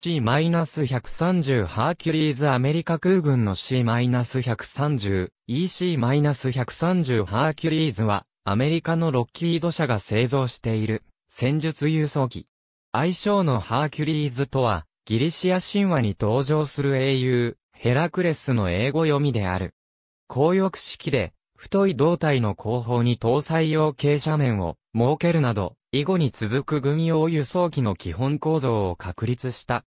C-130 ハーキュリーズアメリカ空軍の C-130 EC-130 ハーキュリーズはアメリカのロッキード社が製造している戦術輸送機。愛称のハーキュリーズとはギリシア神話に登場する英雄ヘラクレスの英語読みである。高翼式で太い胴体の後方に搭載用傾斜面を設けるなど以後に続く軍用輸送機の基本構造を確立した。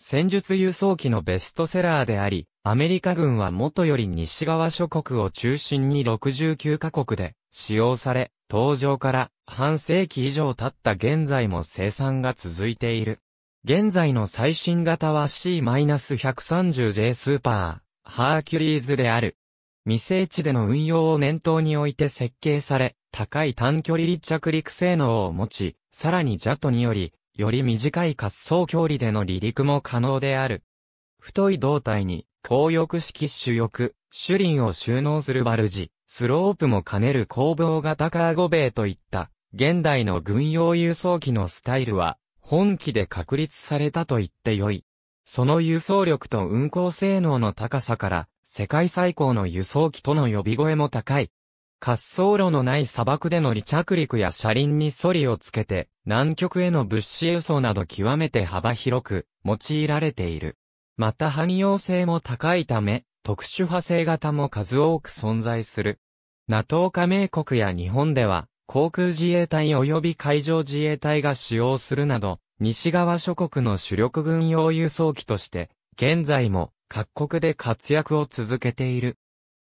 戦術輸送機のベストセラーであり、アメリカ軍はもとより西側諸国を中心に69カ国で使用され、登場から半世紀以上経った現在も生産が続いている。現在の最新型は C-130J スーパー、ハーキュリーズである。未成地での運用を念頭に置いて設計され、高い短距離離着陸性能を持ち、さらにJATOにより短い滑走距離での離陸も可能である。太い胴体に、高翼式主翼、主輪を収納するバルジ、スロープも兼ねる攻防型カーゴベイといった、現代の軍用輸送機のスタイルは、本機で確立されたと言ってよい。その輸送力と運航性能の高さから、世界最高の輸送機との呼び声も高い。滑走路のない砂漠での離着陸や車輪にソリをつけて、南極への物資輸送など極めて幅広く用いられている。また汎用性も高いため、特殊派生型も数多く存在する。NATO 加盟国や日本では、航空自衛隊及び海上自衛隊が使用するなど、西側諸国の主力軍用輸送機として、現在も各国で活躍を続けている。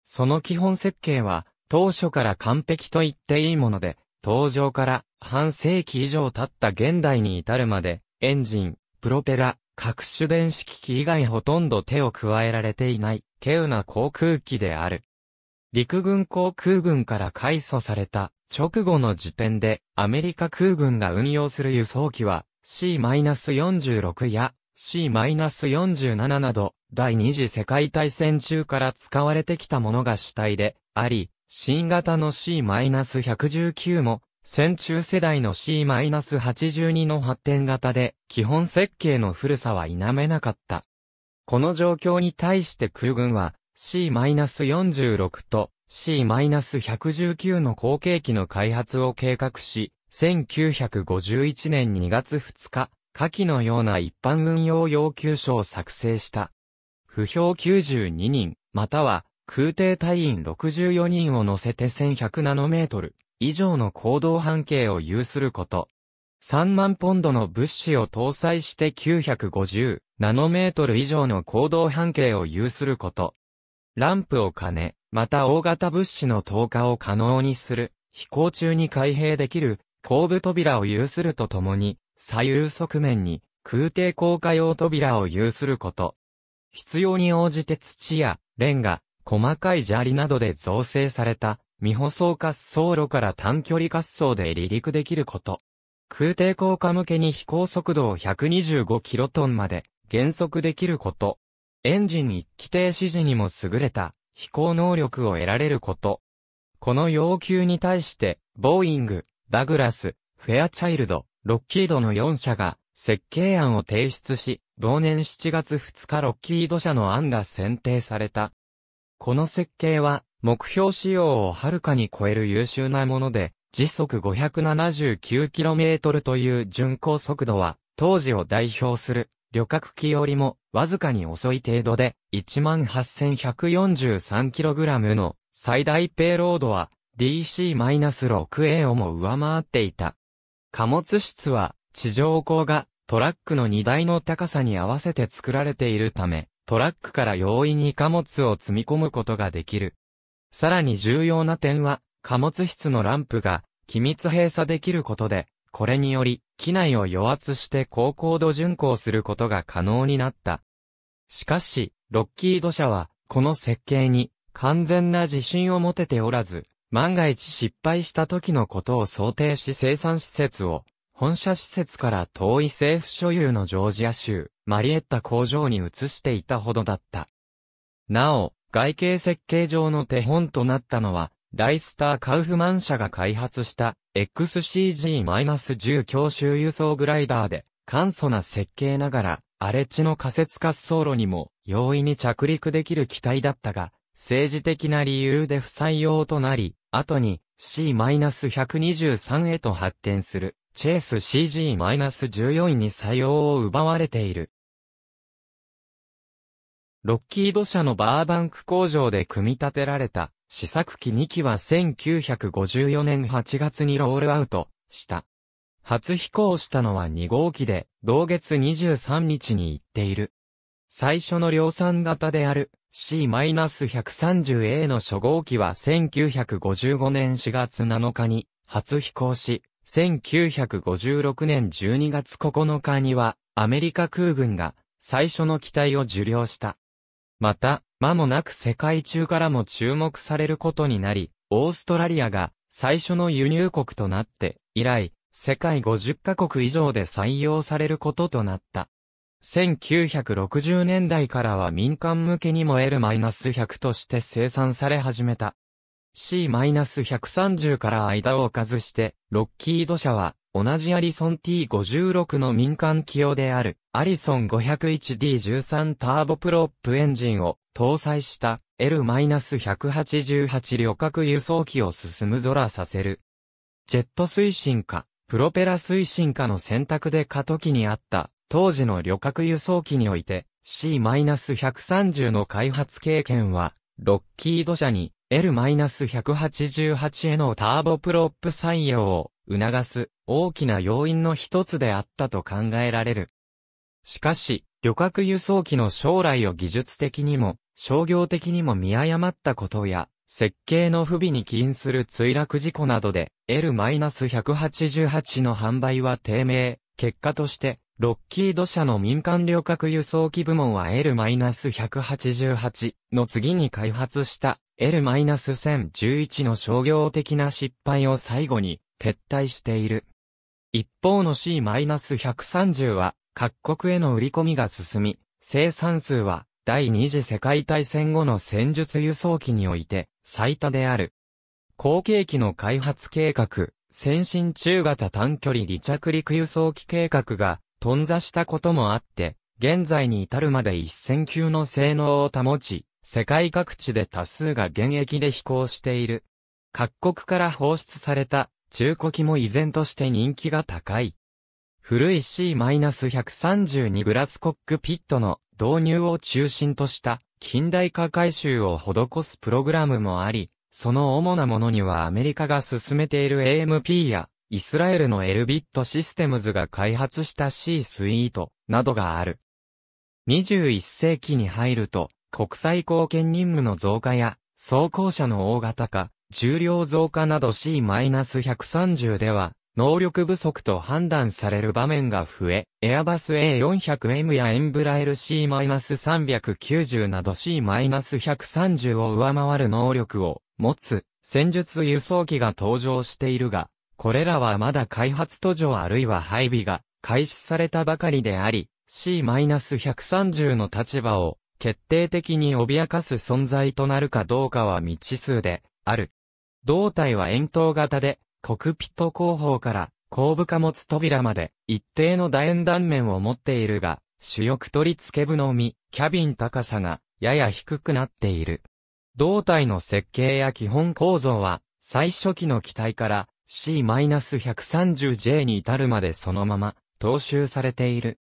その基本設計は、当初から完璧と言っていいもので、登場から半世紀以上経った現代に至るまで、エンジン、プロペラ、各種電子機器以外ほとんど手を加えられていない、稀有な航空機である。陸軍航空軍から改組された直後の時点で、アメリカ空軍が運用する輸送機は、C-46 や C-47 など、第二次世界大戦中から使われてきたものが主体であり、新型の C-119 も、戦中世代の C-82 の発展型で、基本設計の古さは否めなかった。この状況に対して空軍は、C-46 と C-119 の後継機の開発を計画し、1951年2月2日、下記のような一般運用要求書を作成した。不評92人、または、空挺隊員64人を乗せて1100ナノメートル以上の行動半径を有すること。3万ポンドの物資を搭載して950ナノメートル以上の行動半径を有すること。ランプを兼ね、また大型物資の投下を可能にする、飛行中に開閉できる後部扉を有するとともに、左右側面に空挺降下用扉を有すること。必要に応じて土やレンガ、細かい砂利などで造成された未舗装滑走路から短距離滑走で離陸できること。空挺降下向けに飛行速度を125キロトンまで減速できること。エンジン1機停止時にも優れた飛行能力を得られること。この要求に対して、ボーイング、ダグラス、フェアチャイルド、ロッキードの4社が設計案を提出し、同年7月2日ロッキード社の案が選定された。この設計は、目標仕様をはるかに超える優秀なもので、時速 579km という巡航速度は、当時を代表する旅客機よりも、わずかに遅い程度で、18143kg の最大ペイロードは、DC-6A をも上回っていた。貨物室は、地上高が、トラックの荷台の高さに合わせて作られているため、トラックから容易に貨物を積み込むことができる。さらに重要な点は、貨物室のランプが機密閉鎖できることで、これにより、機内を与圧して高高度巡航することが可能になった。しかし、ロッキード社は、この設計に完全な自信を持てておらず、万が一失敗した時のことを想定し生産施設を、本社施設から遠い政府所有のジョージア州、マリエッタ工場に移していたほどだった。なお、外形設計上の手本となったのは、ライスター・カウフマン社が開発した XCG-10 強襲輸送グライダーで、簡素な設計ながら、荒れ地の仮設滑走路にも容易に着陸できる機体だったが、政治的な理由で不採用となり、後に C-123 へと発展するチェイス CG-14 に採用を奪われている。ロッキード社のバーバンク工場で組み立てられた試作機2機は1954年8月にロールアウトした。初飛行したのは2号機で、同月23日に行っている。最初の量産型である C-130A の初号機は1955年4月7日に初飛行し、1956年12月9日にはアメリカ空軍が最初の機体を受領した。また、間もなく世界中からも注目されることになり、オーストラリアが最初の輸入国となって以来、世界50カ国以上で採用されることとなった。1960年代からは民間向けにも L-100 として生産され始めた。C-130 から間を置かずして、ロッキード社は、同じアリソン T56 の民間機用である、アリソン 501D13 ターボプロップエンジンを搭載した L-188 旅客輸送機を進む空させる。ジェット推進か、プロペラ推進かの選択で過渡期にあった、当時の旅客輸送機において、C-130 の開発経験は、ロッキード社に L-188 へのターボプロップ採用を促す大きな要因の一つであったと考えられる。しかし、旅客輸送機の将来を技術的にも商業的にも見誤ったことや、設計の不備に起因する墜落事故などで L-188 の販売は低迷。結果として、ロッキード社の民間旅客輸送機部門は L-188 の次に開発した L-1011 の商業的な失敗を最後に撤退している。一方の C-130 は各国への売り込みが進み、生産数は第二次世界大戦後の戦術輸送機において最多である。後継機の開発計画、先進中型短距離離着陸輸送機計画が頓挫したこともあって、現在に至るまで1000級の性能を保ち、世界各地で多数が現役で飛行している。各国から放出された中古機も依然として人気が高い。古い C-132 グラスコックピットの導入を中心とした近代化改修を施すプログラムもあり、その主なものにはアメリカが進めている AMP や、イスラエルのエルビットシステムズが開発した C スイートなどがある。21世紀に入ると国際貢献任務の増加や装甲車の大型化、重量増加など C-130 では能力不足と判断される場面が増え、エアバス A400M やエンブラエル C-390 など C-130 を上回る能力を持つ戦術輸送機が登場しているが、これらはまだ開発途上あるいは配備が開始されたばかりであり、C-130 の立場を決定的に脅かす存在となるかどうかは未知数である。胴体は円筒型で、コクピット後方から後部貨物扉まで一定の楕円断面を持っているが、主翼取り付け部のみ、キャビン高さがやや低くなっている。胴体の設計や基本構造は、最初期の機体から、C-130J に至るまでそのまま踏襲されている。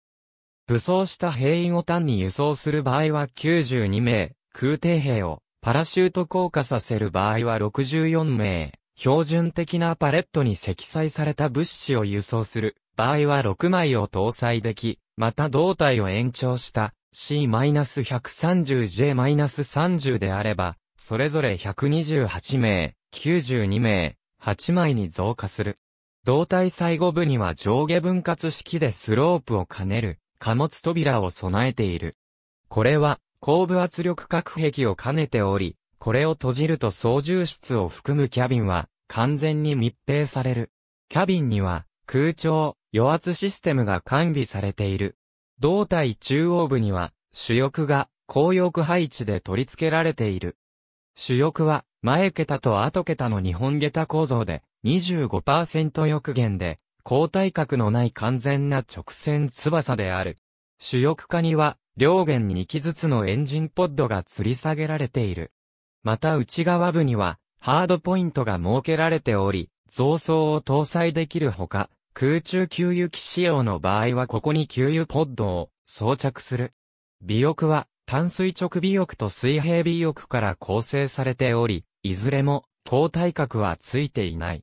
武装した兵員を単に輸送する場合は92名、空挺兵をパラシュート降下させる場合は64名、標準的なパレットに積載された物資を輸送する場合は6枚を搭載でき、また胴体を延長した C-130J-30 であれば、それぞれ128名、92名、8枚に増加する。胴体最後部には上下分割式でスロープを兼ねる貨物扉を備えている。これは後部圧力隔壁を兼ねており、これを閉じると操縦室を含むキャビンは完全に密閉される。キャビンには空調、与圧システムが完備されている。胴体中央部には主翼が後翼配置で取り付けられている。主翼は前桁と後桁の2本桁構造で 25% 翼舷で、後退角のない完全な直線翼である。主翼下には両舷に2機ずつのエンジンポッドが吊り下げられている。また内側部にはハードポイントが設けられており、増装を搭載できるほか、空中給油機使用の場合はここに給油ポッドを装着する。尾翼は単垂直尾翼と水平尾翼から構成されており、いずれも胴体角はついていない。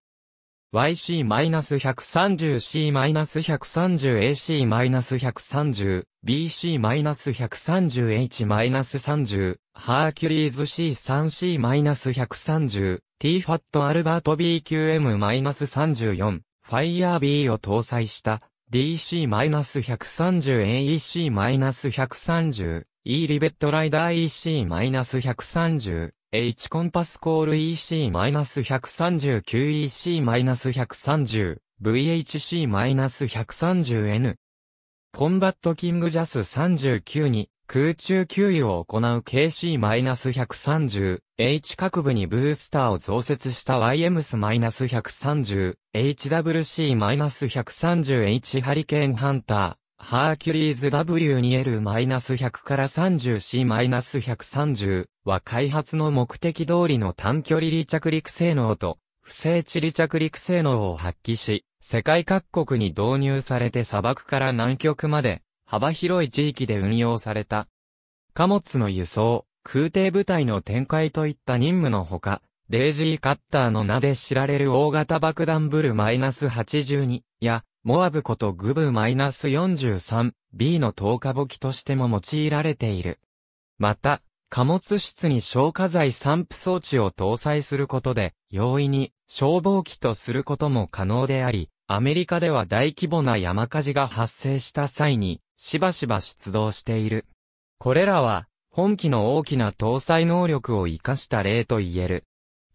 YC-130C-130AC-130 BC-130H-30 ハーキュリーズ C-3C-130 T-FAT アルバート BQM-34 ファイアー B を搭載した DC-130AEC-130 E リベットライダー EC-130H コンパスコール EC-139 EC-130 VHC-130N コンバットキングジャス39に空中給油を行う KC-130 H 各部にブースターを増設した YMS-130 HWC-130 H ハリケーンハンターハーキュリーズ W2L-100 から 30C-130 は開発の目的通りの短距離離着陸性能と不整地離着陸性能を発揮し、世界各国に導入されて砂漠から南極まで幅広い地域で運用された。貨物の輸送、空挺部隊の展開といった任務のほか、デイジーカッターの名で知られる大型爆弾ブル -82 やモアブことグブ -43B の投下簿機としても用いられている。また、貨物室に消火剤散布装置を搭載することで、容易に消防器とすることも可能であり、アメリカでは大規模な山火事が発生した際に、しばしば出動している。これらは、本機の大きな搭載能力を生かした例と言える。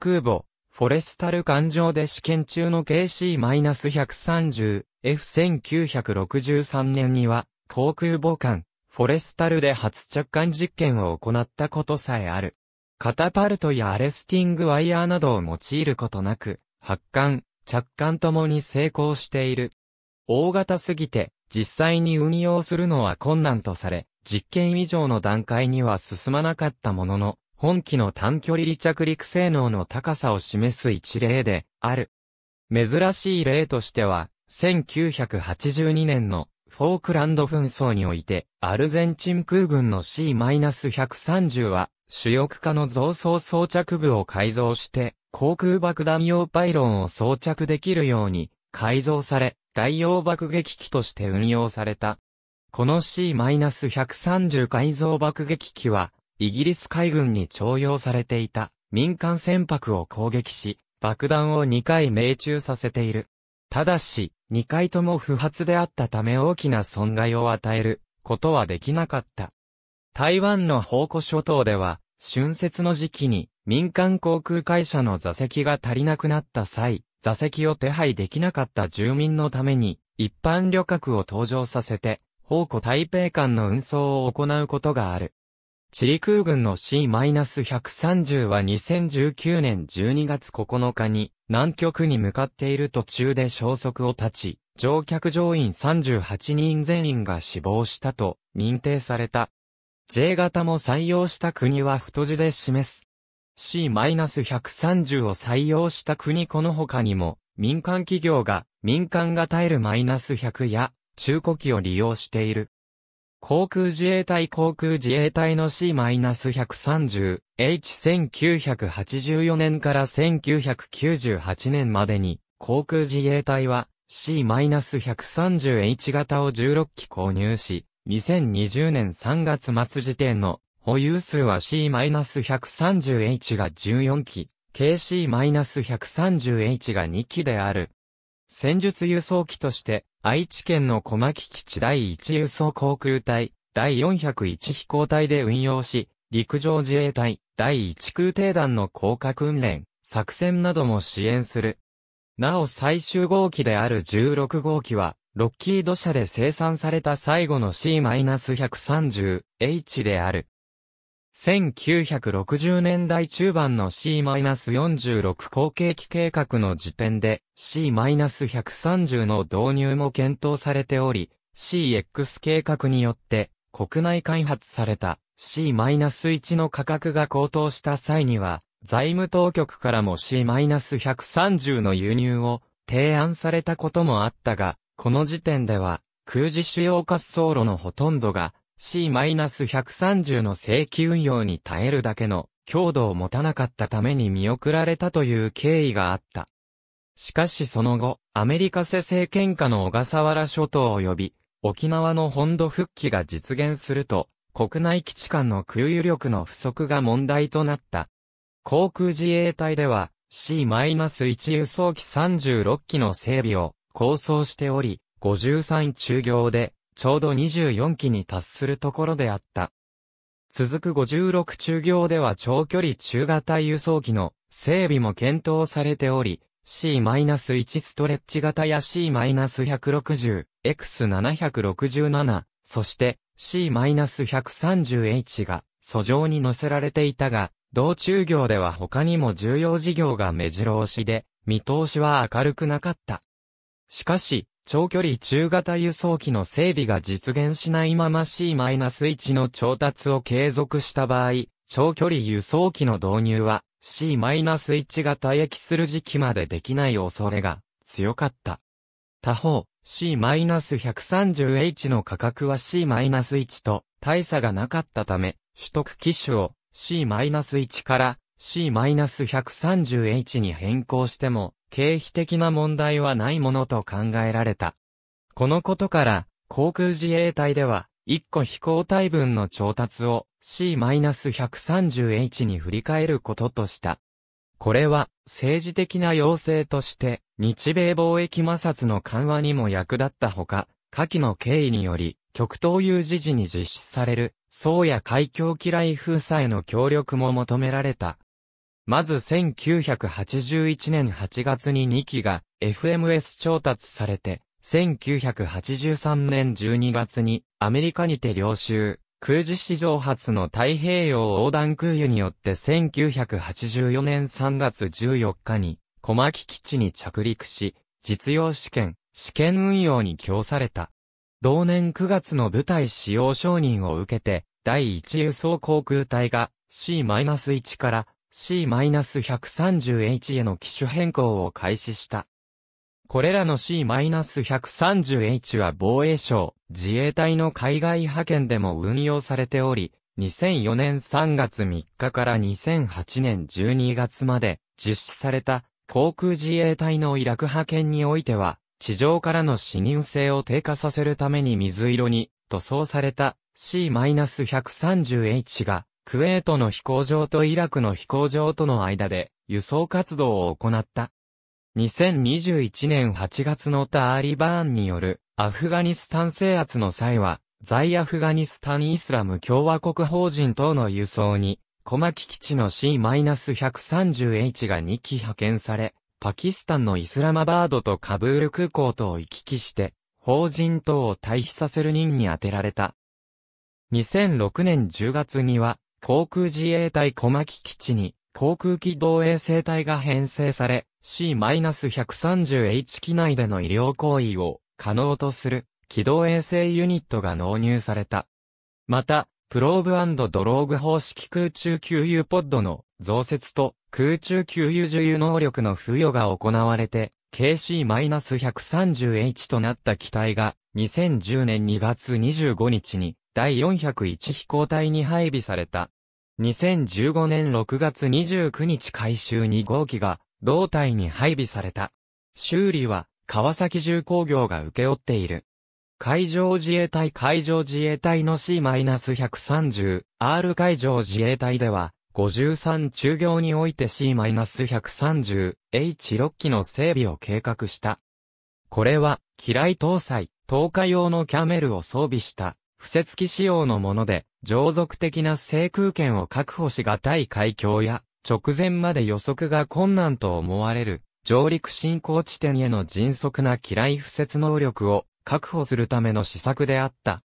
空母、フォレスタル艦上で試験中の KC-130、F1963 年には、航空母艦、フォレスタルで初着艦実験を行ったことさえある。カタパルトやアレスティングワイヤーなどを用いることなく、発艦、着艦ともに成功している。大型すぎて、実際に運用するのは困難とされ、実験以上の段階には進まなかったものの、本機の短距離離着陸性能の高さを示す一例である。珍しい例としては、1982年の、フォークランド紛争において、アルゼンチン空軍の C-130 は、主翼下の増装装着部を改造して、航空爆弾用パイロンを装着できるように改造され、代用爆撃機として運用された。この C-130 改造爆撃機は、イギリス海軍に徴用されていた民間船舶を攻撃し、爆弾を2回命中させている。ただし、2回とも不発であったため大きな損害を与えることはできなかった。台湾の澎湖諸島では、春節の時期に民間航空会社の座席が足りなくなった際、座席を手配できなかった住民のために、一般旅客を搭乗させて、澎湖台北間の運送を行うことがある。チリ空軍の C-130 は2019年12月9日に南極に向かっている途中で消息を絶ち、乗客乗員38人全員が死亡したと認定された。J 型も採用した国は太字で示す。C-130 を採用した国この他にも民間企業が民間型 L-100 や中古機を利用している。航空自衛隊の C-130H 1984年から1998年までに航空自衛隊は C-130H 型を16機購入し、2020年3月末時点の保有数は C-130H が14機、KC-130H が2機である。戦術輸送機として、愛知県の小牧基地第1輸送航空隊、第401飛行隊で運用し、陸上自衛隊、第1空挺団の降下訓練、作戦なども支援する。なお最終号機である16号機は、ロッキード社で生産された最後の C-130H である。1960年代中盤の C-46 後継機計画の時点で C-130 の導入も検討されており、CX 計画によって国内開発された C-1 の価格が高騰した際には、財務当局からも C-130 の輸入を提案されたこともあったが、この時点では空自主要滑走路のほとんどが C-130 の正規運用に耐えるだけの強度を持たなかったために見送られたという経緯があった。しかしその後、アメリカ世政権下の小笠原諸島及び沖縄の本土復帰が実現すると、国内基地間の空輸力の不足が問題となった。航空自衛隊では C-1 輸送機36機の整備を構想しており、53中業でちょうど24機に達するところであった。続く56中業では長距離中型輸送機の整備も検討されており、C-1 ストレッチ型や C-160、X767、そして C-130H が遡上に載せられていたが、同中業では他にも重要事業が目白押しで、見通しは明るくなかった。しかし、長距離中型輸送機の整備が実現しないまま C-1 の調達を継続した場合、長距離輸送機の導入は C-1 が退役する時期までできない恐れが強かった。他方、C-130H の価格は C-1 と大差がなかったため、取得機種をC-1 から C-130H に変更しても経費的な問題はないものと考えられた。このことから航空自衛隊では1個飛行隊分の調達を C-130H に振り替えることとした。これは政治的な要請として日米貿易摩擦の緩和にも役立ったほか、下記の経緯により極東有事時に実施される宗谷海峡機雷封鎖への協力も求められた。まず1981年8月に2機が FMS 調達されて、1983年12月にアメリカにて領収、空自史上初の太平洋横断空輸によって1984年3月14日に小牧基地に着陸し、実用試験運用に供された。同年9月の部隊使用承認を受けて、第1輸送航空隊が C-1 から C-130H への機種変更を開始した。これらの C-130H は防衛省、自衛隊の海外派遣でも運用されており、2004年3月3日から2008年12月まで実施された航空自衛隊のイラク派遣においては、地上からの視認性を低下させるために水色に塗装された C-130H がクウェートの飛行場とイラクの飛行場との間で輸送活動を行った。2021年8月のタリバンによるアフガニスタン制圧の際は在アフガニスタンイスラム共和国法人等の輸送に小牧基地の C-130H が2機派遣され、パキスタンのイスラマバードとカブール空港とを行き来して、法人等を退避させる任に充てられた。2006年10月には、航空自衛隊小牧基地に、航空機動衛生隊が編成され、C-130H 機内での医療行為を可能とする、機動衛生ユニットが納入された。また、プローブ&ドローグ方式空中給油ポッドの増設と空中給油受油能力の付与が行われて KC-130H となった機体が2010年2月25日に第401飛行隊に配備された。2015年6月29日改修2号機が同隊に配備された。修理は川崎重工業が請け負っている。海上自衛隊の C-130R 海上自衛隊では、53中業において C-130H6 機の整備を計画した。これは、機雷搭載、投下用のキャメルを装備した、付設機仕様のもので、常続的な制空権を確保しがたい海峡や、直前まで予測が困難と思われる、上陸進行地点への迅速な機雷付設能力を、確保するための施策であった。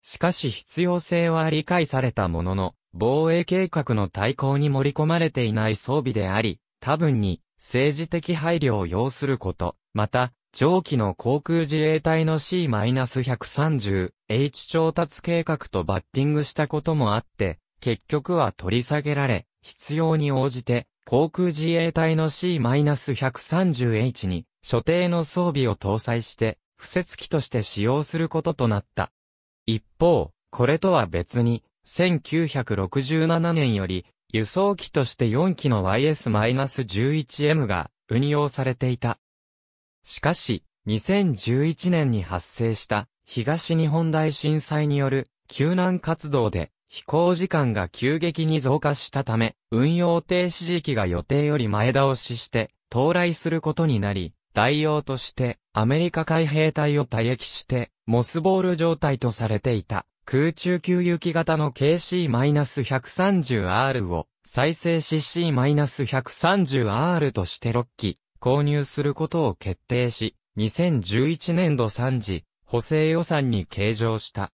しかし必要性は理解されたものの、防衛計画の大綱に盛り込まれていない装備であり、多分に政治的配慮を要すること、また、上記の航空自衛隊の C-130H 調達計画とバッティングしたこともあって、結局は取り下げられ、必要に応じて、航空自衛隊の C-130H に、所定の装備を搭載して、付設機として使用することとなった。一方、これとは別に、1967年より、輸送機として4機の YS-11M が運用されていた。しかし、2011年に発生した東日本大震災による救難活動で飛行時間が急激に増加したため、運用停止時期が予定より前倒しして到来することになり、代用としてアメリカ海兵隊を退役してモスボール状態とされていた空中給油機型の KC-130R を再生し C-130R として6機購入することを決定し、2011年度3次補正予算に計上した。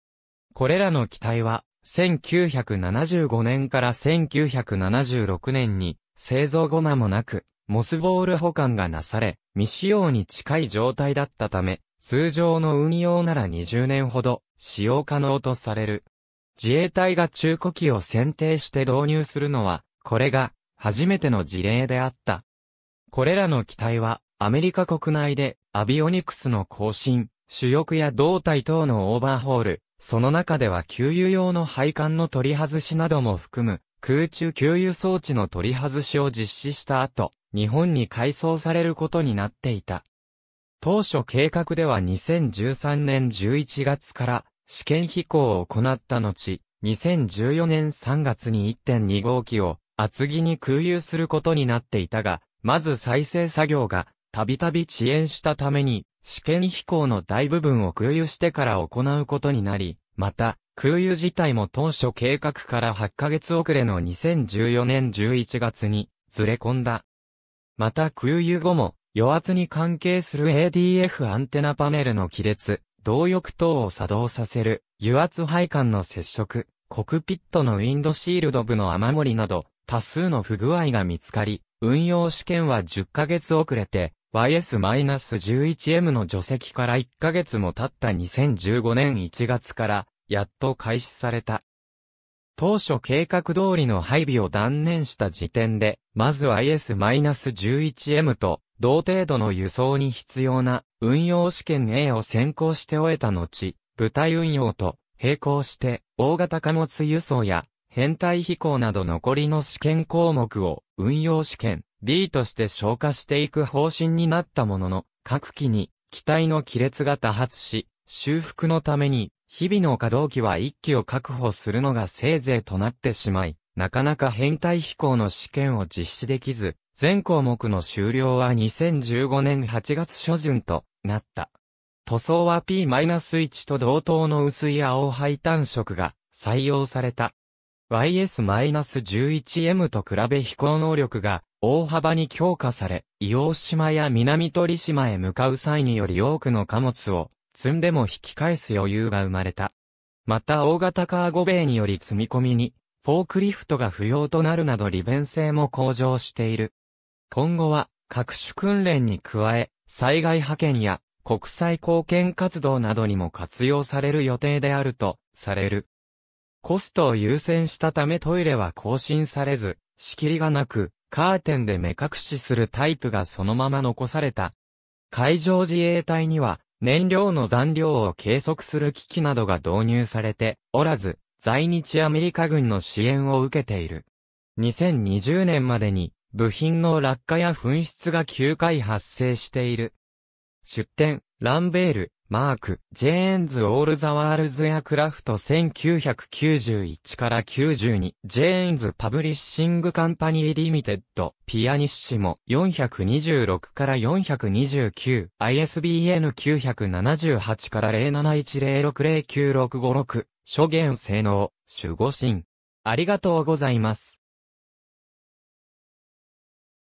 これらの機体は1975年から1976年に製造後間もなくモスボール保管がなされ、未使用に近い状態だったため、通常の運用なら20年ほど使用可能とされる。自衛隊が中古機を選定して導入するのは、これが初めての事例であった。これらの機体は、アメリカ国内でアビオニクスの更新、主翼や胴体等のオーバーホール、その中では給油用の配管の取り外しなども含む、空中給油装置の取り外しを実施した後、日本に改装されることになっていた。当初計画では2013年11月から試験飛行を行った後、2014年3月に 1.2 号機を厚木に空輸することになっていたが、まず再生作業がたびたび遅延したために試験飛行の大部分を空輸してから行うことになり、また空輸自体も当初計画から8ヶ月遅れの2014年11月にずれ込んだ。また空輸後も与圧に関係する ADF アンテナパネルの亀裂、動翼等を作動させる油圧配管の接触、コクピットのウィンドシールド部の雨漏りなど多数の不具合が見つかり、運用試験は10ヶ月遅れて YS-11M の除籍から1ヶ月も経った2015年1月からやっと開始された。当初計画通りの配備を断念した時点で、まず YS-11M と同程度の輸送に必要な運用試験 A を先行して終えた後、部隊運用と並行して大型貨物輸送や編隊飛行など残りの試験項目を運用試験 B として消化していく方針になったものの、各機に機体の亀裂が多発し、修復のために日々の稼働機は1機を確保するのがせいぜいとなってしまい、なかなか編隊飛行の試験を実施できず、全項目の終了は2015年8月初旬となった。塗装は P-1 と同等の薄い青配単色が採用された。YS-11M と比べ飛行能力が大幅に強化され、硫黄島や南鳥島へ向かう際により多くの貨物を積んでも引き返す余裕が生まれた。また大型カーゴベイにより積み込みにフォークリフトが不要となるなど利便性も向上している。今後は各種訓練に加え、災害派遣や国際貢献活動などにも活用される予定であるとされる。コストを優先したためトイレは更新されず、仕切りがなく、カーテンで目隠しするタイプがそのまま残された。海上自衛隊には、燃料の残量を計測する機器などが導入されておらず、在日アメリカ軍の支援を受けている。2020年までに、部品の落下や紛失が9回発生している。出展、ランベール。マーク、ジェーンズ・オール・ザ・ワールズ・エアクラフト1991から92、ジェーンズ・パブリッシング・カンパニー・リミテッド、ピアニッシモ426から429、ISBN 978から07106096556、諸言性能、守護神。ありがとうございます。